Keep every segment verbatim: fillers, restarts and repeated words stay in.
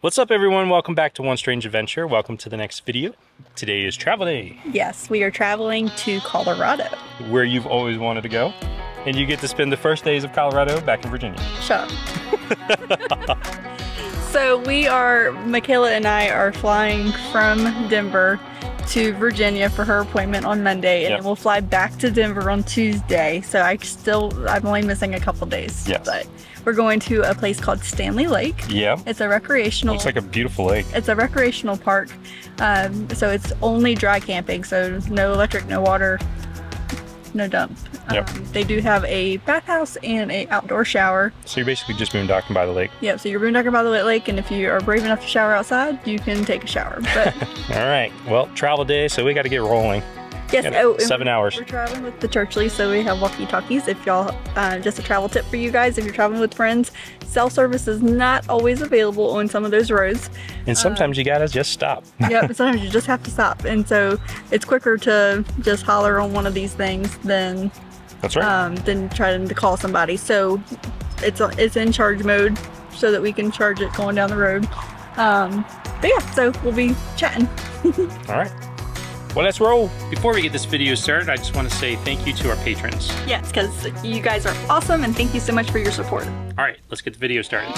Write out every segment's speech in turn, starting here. What's up, everyone? Welcome back to One Strange Adventure. Welcome to the next video. Today is travel day. Yes, we are traveling to Colorado. Where you've always wanted to go. And you get to spend the first days of Colorado back in Virginia. Shut up. So we are, Michaela and I are flying from Denver to Virginia for her appointment on Monday, and yep. Then we'll fly back to Denver on Tuesday. So I still, I'm only missing a couple days, yes. But we're going to a place called Stanley Lake. Yeah. It's a recreational. Looks like a beautiful lake. It's a recreational park. Um, so it's only dry camping. So no electric, no water, no dump. Yep. Um, they do have a bathhouse and an outdoor shower. So you're basically just boondocking by the lake. Yep, so you're boondocking by the lake, and if you are brave enough to shower outside, you can take a shower. But all right, well, travel day, so we got to get rolling. Yes, oh, seven hours. We're traveling with the Church Lee, so we have walkie-talkies. If y'all, uh, just a travel tip for you guys, if you're traveling with friends, cell service is not always available on some of those roads. And sometimes um, you gotta just stop. Yep, sometimes you just have to stop. And so it's quicker to just holler on one of these things than, That's right. um, than trying to call somebody. So it's, it's in charge mode so that we can charge it going down the road. Um, but yeah, so we'll be chatting. All right. Well, let's roll. Before we get this video started, I just want to say thank you to our patrons. Yes, because you guys are awesome, and thank you so much for your support. All right, let's get the video started.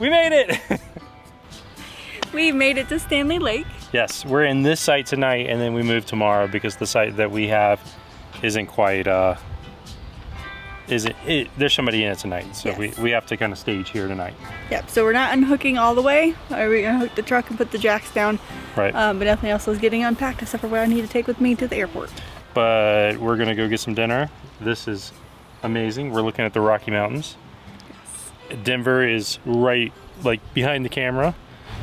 We made it! We made it to Stanley Lake. Yes, we're in this site tonight, and then we move tomorrow because the site that we have isn't quite, uh, isn't, it, there's somebody in it tonight. So yes. we, we have to kind of stage here tonight. Yep, so we're not unhooking all the way. Are we gonna hook the truck and put the jacks down? Right. Um, but nothing else is getting unpacked except for what I need to take with me to the airport. But we're gonna go get some dinner. This is amazing. We're looking at the Rocky Mountains. Denver is right like behind the camera.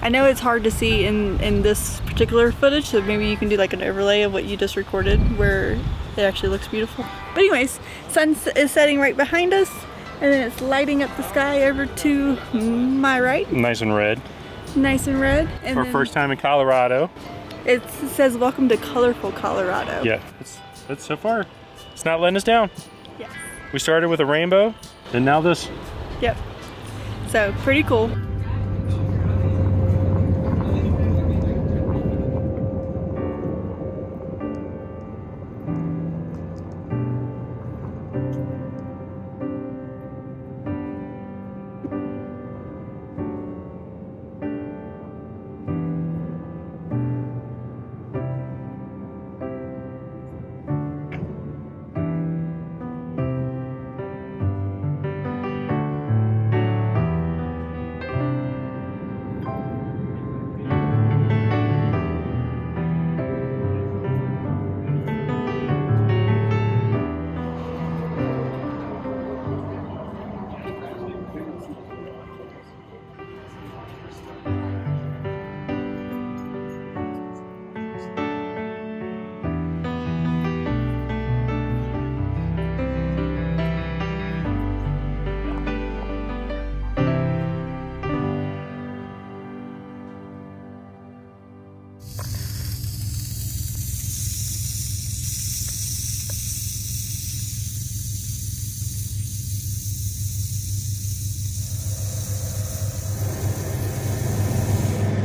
I know it's hard to see in in this particular footage, so maybe you can do like an overlay of what you just recorded where it actually looks beautiful. But anyways, sun is setting right behind us, and then it's lighting up the sky over to my right. Nice and red. Nice and red. And our first time in Colorado. It says welcome to colorful Colorado. Yeah, it's, it's so far. It's not letting us down. Yes. We started with a rainbow, and now this. Yep. So, pretty cool.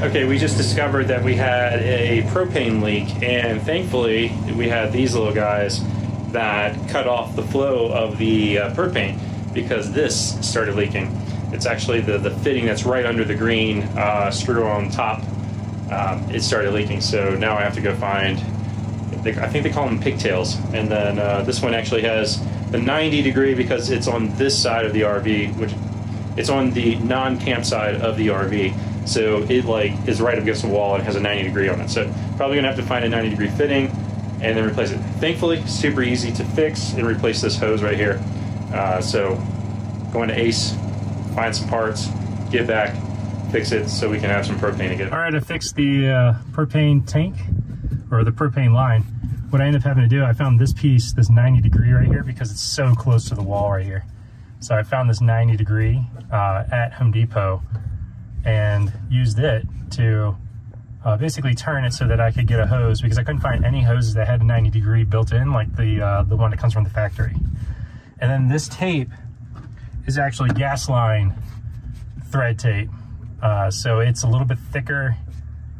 okay, we just discovered that we had a propane leak, and thankfully we had these little guys that cut off the flow of the uh, propane, because this started leaking. It's actually the, the fitting that's right under the green uh, screw on top. Um, it started leaking, so now I have to go find, they, I think they call them pigtails. And then uh, this one actually has the ninety degree because it's on this side of the R V, which it's on the non-camp side of the R V. So it like is right against the wall and has a ninety degree on it. So probably gonna have to find a ninety degree fitting and then replace it. Thankfully, super easy to fix and replace this hose right here. Uh, so going to ACE, find some parts, get back, fix it so we can have some propane again. All right, I fixed the uh, propane tank or the propane line. What I ended up having to do, I found this piece, this ninety degree right here, because it's so close to the wall right here. So I found this ninety degree uh, at Home Depot and used it to uh, basically turn it so that I could get a hose, because I couldn't find any hoses that had a ninety degree built in, like the, uh, the one that comes from the factory. And then this tape is actually gas line thread tape. Uh, so it's a little bit thicker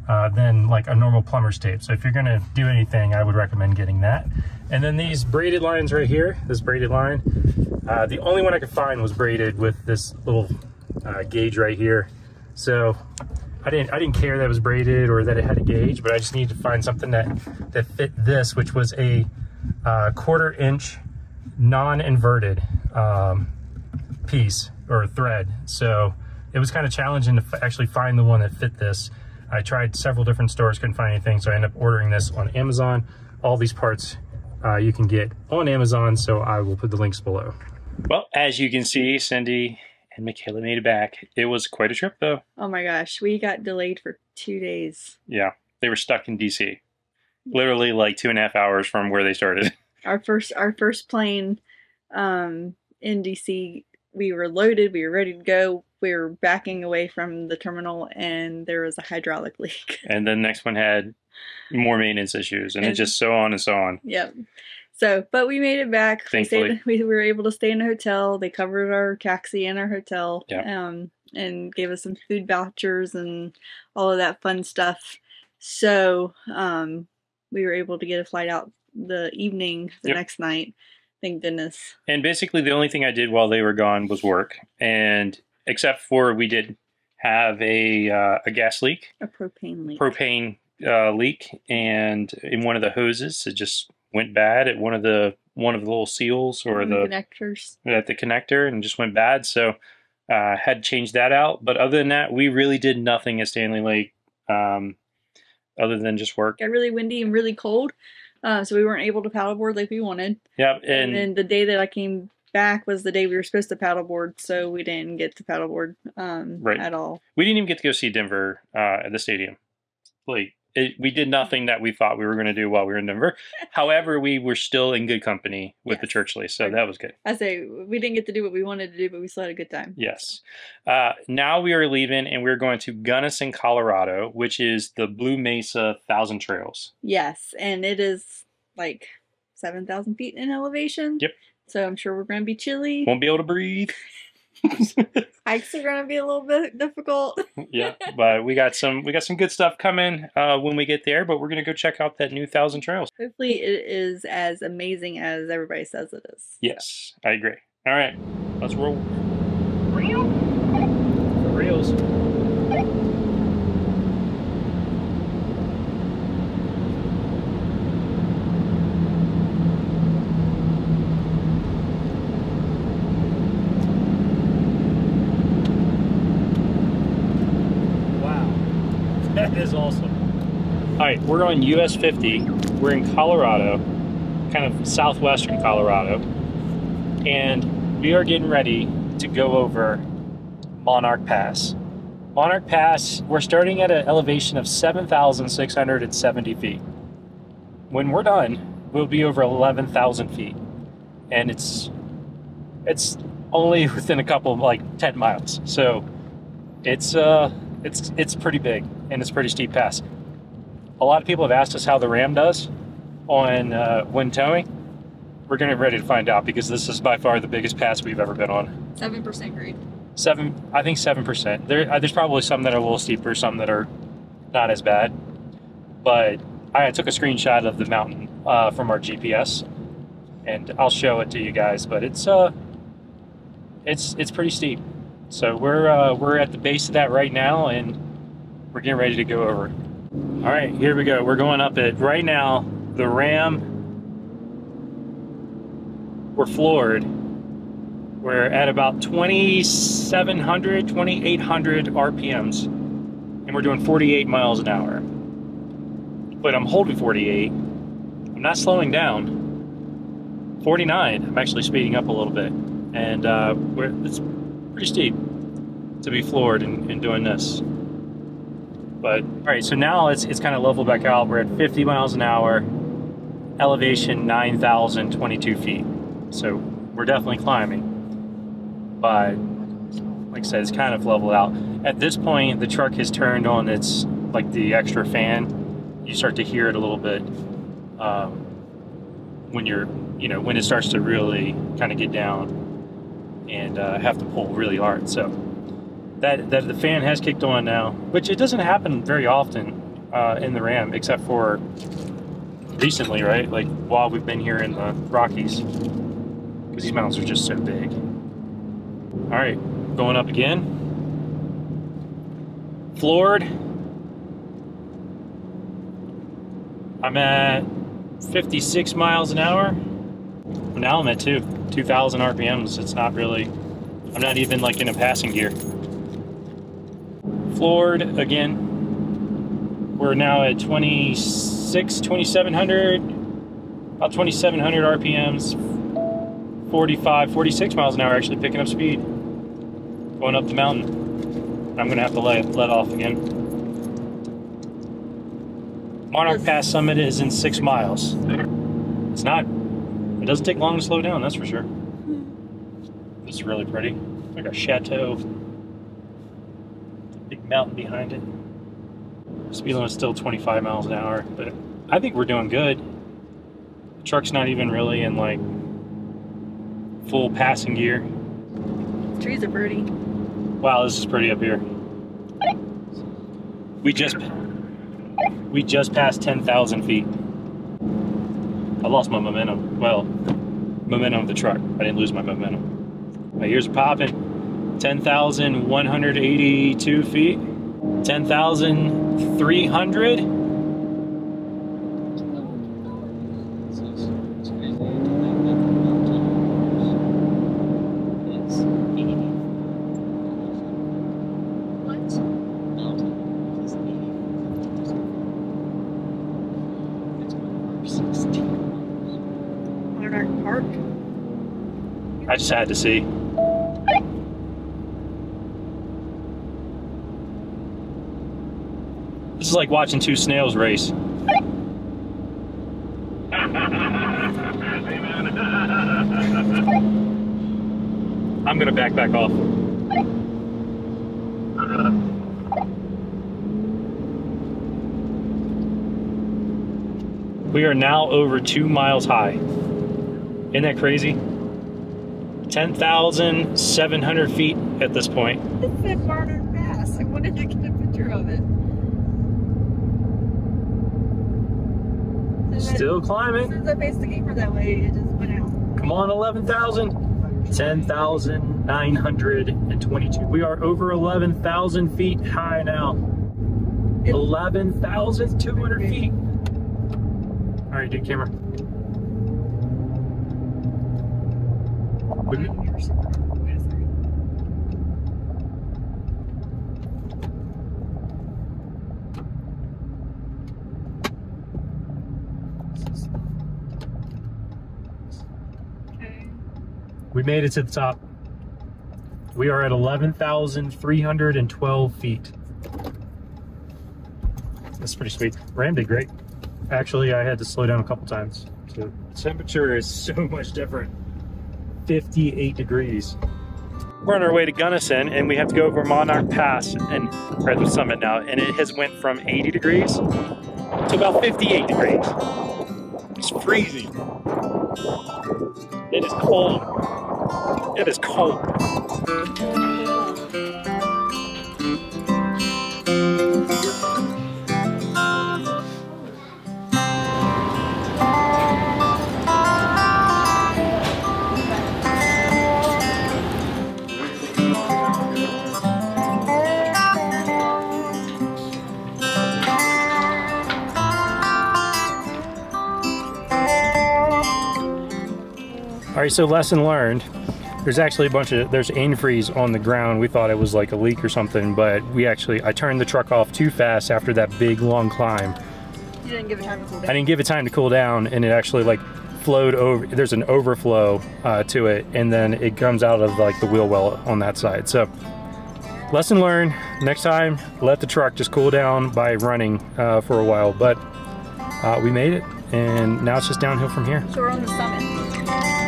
uh, than like a normal plumber's tape. So if you're gonna do anything, I would recommend getting that. And then these braided lines right here, this braided line, uh, the only one I could find was braided with this little uh, gauge right here. So I didn't, I didn't care that it was braided or that it had a gauge, but I just needed to find something that, that fit this, which was a uh, quarter inch non-inverted um, piece or thread. So it was kind of challenging to f actually find the one that fit this. I tried several different stores, couldn't find anything, so I ended up ordering this on Amazon. All these parts uh, you can get on Amazon, so I will put the links below. Well, as you can see, Cindy and Michaela made it back. It was quite a trip, though. Oh my gosh, we got delayed for two days. Yeah, they were stuck in D C, literally like two and a half hours from where they started. Our first, our first plane um, in D C, we were loaded, we were ready to go. We were backing away from the terminal and there was a hydraulic leak. And then the next one had more maintenance issues and, and it just so on and so on. Yep. So, but we made it back. Thankfully. We, stayed, we were able to stay in a hotel. They covered our taxi and our hotel, yep. um, and gave us some food vouchers and all of that fun stuff. So um, we were able to get a flight out the evening, the yep. next night. Thank goodness. And basically the only thing I did while they were gone was work. And except for we did have a uh, a gas leak, a propane leak, propane uh, leak, and in one of the hoses it just went bad at one of the one of the little seals or the, the connectors at the connector, and just went bad. So uh, had to change that out. But other than that, we really did nothing at Stanley Lake, um, other than just work. It got really windy and really cold, uh, so we weren't able to paddleboard like we wanted. Yep, and, and then the day that I came back was the day we were supposed to paddleboard, so we didn't get to paddleboard um, right. at all. We didn't even get to go see Denver uh, at the stadium. Like it, we did nothing that we thought we were going to do while we were in Denver. However, we were still in good company with yes. the Church Lee, so right. that was good. I say we didn't get to do what we wanted to do, but we still had a good time. Yes. Uh, now we are leaving, and we're going to Gunnison, Colorado, which is the Blue Mesa Thousand Trails. Yes, and it is like seven thousand feet in elevation. Yep. So I'm sure we're going to be chilly. Won't be able to breathe. Hikes are going to be a little bit difficult. Yeah, but we got some we got some good stuff coming uh, when we get there. But we're going to go check out that new Thousand Trails. Hopefully it is as amazing as everybody says it is. Yes, I agree. All right, let's roll. Real? For reals. Alright, we're on U S fifty, we're in Colorado, kind of southwestern Colorado, and we are getting ready to go over Monarch Pass. Monarch Pass, we're starting at an elevation of seven thousand six hundred seventy feet. When we're done, we'll be over eleven thousand feet, and it's it's only within a couple, like ten miles, so it's, uh, it's, it's pretty big, and it's a pretty steep pass. A lot of people have asked us how the Ram does on uh, when towing. We're getting ready to find out, because this is by far the biggest pass we've ever been on. Seven percent grade. Seven, I think seven percent. There, uh, there's probably some that are a little steeper, some that are not as bad. But I took a screenshot of the mountain uh, from our G P S, and I'll show it to you guys. But it's uh, it's it's pretty steep. So we're uh, we're at the base of that right now, and we're getting ready to go over. All right, here we go. We're going up it right now. The Ram, we're floored. We're at about twenty-seven hundred, twenty-eight hundred R P Ms, and we're doing forty-eight miles an hour. But I'm holding forty-eight. I'm not slowing down. forty-nine. I'm actually speeding up a little bit, and uh, we're, it's pretty steep to be floored in, in doing this. But all right, so now it's it's kind of leveled back out. We're at fifty miles an hour, elevation nine thousand twenty-two feet. So we're definitely climbing. But like I said, it's kind of leveled out. At this point, the truck has turned on its like the extra fan. You start to hear it a little bit um, when you're you know when it starts to really kind of get down and uh, have to pull really hard. So. That, that the fan has kicked on now, which it doesn't happen very often uh, in the Ram, except for recently, right? Like while we've been here in the Rockies, because these mountains are just so big. All right, going up again. Floored. I'm at fifty-six miles an hour. Now I'm at two, two thousand R P Ms. It's not really, I'm not even like in a passing gear. Floored again. We're now at twenty-six, twenty-seven hundred, about twenty-seven hundred R P Ms, forty-five, forty-six miles an hour, actually picking up speed, going up the mountain. I'm gonna have to let, let off again. Monarch Pass summit is in six miles. It's not, it doesn't take long to slow down, that's for sure. It's really pretty, like a chateau. Big mountain behind it. Speed limit's still twenty-five miles an hour, but I think we're doing good. The truck's not even really in like full passing gear. These trees are pretty. Wow, this is pretty up here. We just we just passed ten thousand feet. I lost my momentum. Well, momentum of the truck. I didn't lose my momentum. My ears are popping. ten thousand one hundred eighty-two feet, ten thousand three hundred. Monarch Park. I just had to see. This is like watching two snails race. I'm gonna back back off. We are now over two miles high. Isn't that crazy? ten thousand seven hundred feet at this point. It's that Monarch Pass. I wanted to get a picture of it. Still climbing. Since I faced the gamer that way, it just went out. Come on, eleven thousand. ten thousand nine hundred twenty-two. We are over eleven thousand feet high now. eleven thousand two hundred feet. All right, dude, camera. We made it to the top. We are at eleven thousand three hundred twelve feet. That's pretty sweet. Ram did great. Actually, I had to slow down a couple times. So the temperature is so much different. fifty-eight degrees. We're on our way to Gunnison, and we have to go over Monarch Pass and we're at the summit now. And it has went from eighty degrees to about fifty-eight degrees. It's freezing. It is cold. It is cold. right, so lesson learned. There's actually a bunch of, there's antifreeze on the ground. We thought it was like a leak or something, but we actually, I turned the truck off too fast after that big, long climb. You didn't give it time to cool down. I didn't give it time to cool down, and it actually like flowed over, there's an overflow uh, to it, and then it comes out of like the wheel well on that side. So, lesson learned, next time, let the truck just cool down by running uh, for a while, but uh, we made it, and now it's just downhill from here. So we're on the summit.